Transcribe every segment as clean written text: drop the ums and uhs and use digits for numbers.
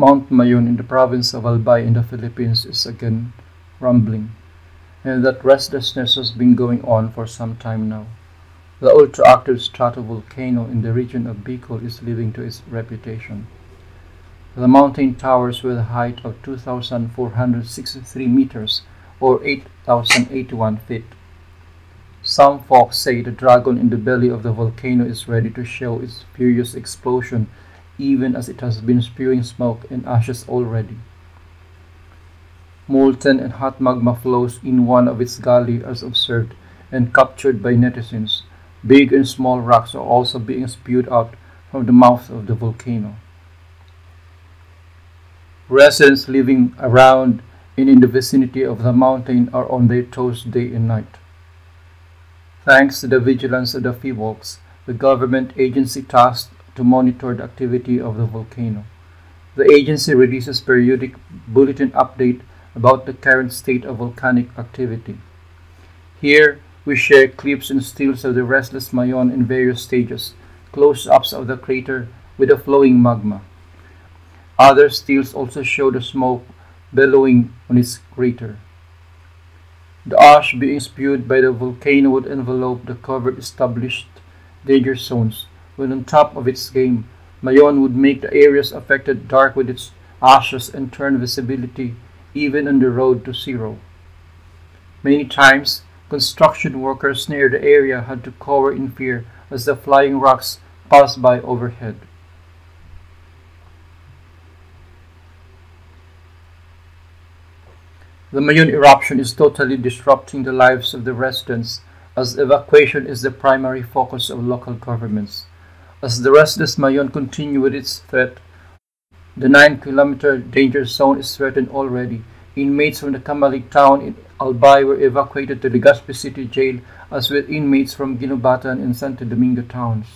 Mount Mayon in the province of Albay in the Philippines is again rumbling, and that restlessness has been going on for some time now. The ultra-active stratovolcano in the region of Bicol is living to its reputation. The mountain towers with a height of 2,463 meters or 8,081 feet. Some folks say the dragon in the belly of the volcano is ready to show its furious explosion, even as it has been spewing smoke and ashes already. Molten and hot magma flows in one of its gullies as observed and captured by netizens. Big and small rocks are also being spewed out from the mouth of the volcano. Residents living around and in the vicinity of the mountain are on their toes day and night. Thanks to the vigilance of the PHIVOLCS, the government agency tasked to monitor the activity of the volcano. The agency releases periodic bulletin update about the current state of volcanic activity. Here, we share clips and stills of the restless Mayon in various stages, close-ups of the crater with the flowing magma. Other stills also show the smoke billowing on its crater. The ash being spewed by the volcano would envelope the covered established danger zones, when on top of its game, Mayon would make the areas affected dark with its ashes and turn visibility even on the road to zero. Many times, construction workers near the area had to cower in fear as the flying rocks passed by overhead. The Mayon eruption is totally disrupting the lives of the residents, as evacuation is the primary focus of local governments. As the restless Mayon continues with its threat, the 9-kilometer danger zone is threatened already. Inmates from the Kamalik town in Albay were evacuated to Legazpi City jail, as with inmates from Ginubatan and Santo Domingo towns.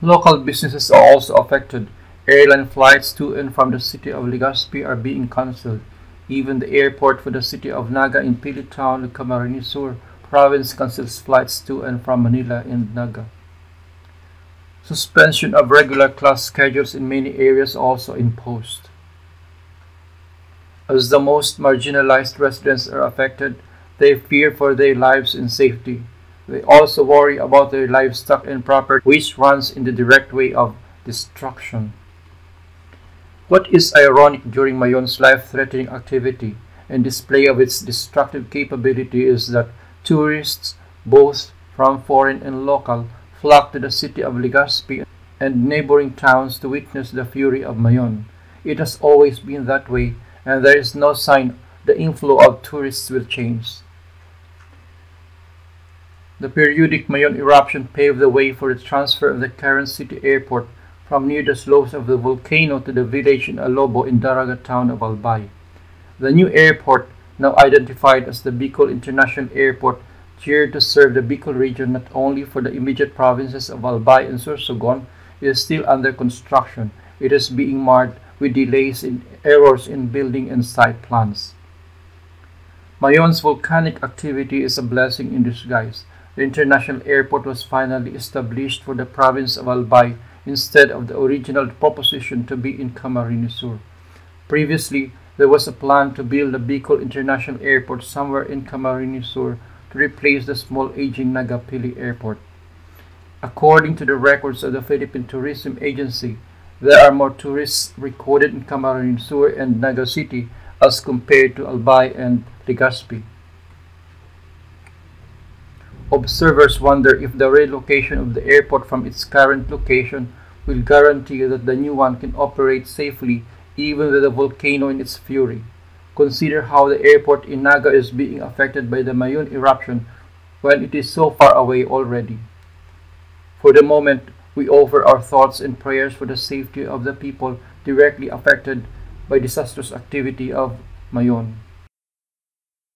Local businesses are also affected. Airline flights to and from the city of Legazpi are being cancelled. Even the airport for the city of Naga in Pili town, the Camarines Sur province, cancels flights to and from Manila and Naga. Suspension of regular class schedules in many areas also imposed. As the most marginalized residents are affected, they fear for their lives and safety. They also worry about their livestock and property, which runs in the direct way of destruction. What is ironic during Mayon's life-threatening activity and display of its destructive capability is that tourists, both from foreign and local, flocked to the city of Legazpi and neighboring towns to witness the fury of Mayon. It has always been that way, and there is no sign the inflow of tourists will change. The periodic Mayon eruption paved the way for the transfer of the current city airport from near the slopes of the volcano to the village in Alobo in Daraga town of Albay. The new airport, now identified as the Bicol International Airport, geared to serve the Bicol region not only for the immediate provinces of Albay and Sorsogon, is still under construction. It is being marred with delays and errors in building and site plans. Mayon's volcanic activity is a blessing in disguise. The international airport was finally established for the province of Albay instead of the original proposition to be in Camarines Sur. Previously, there was a plan to build a Bicol International Airport somewhere in Camarines Sur to replace the small aging Nagapili Airport. According to the records of the Philippine Tourism Agency, there are more tourists recorded in Camarines Sur and Naga City as compared to Albay and Legazpi. Observers wonder if the relocation of the airport from its current location will guarantee that the new one can operate safely even with the volcano in its fury. Consider how the airport in Naga is being affected by the Mayon eruption when it is so far away already. For the moment, we offer our thoughts and prayers for the safety of the people directly affected by disastrous activity of Mayon.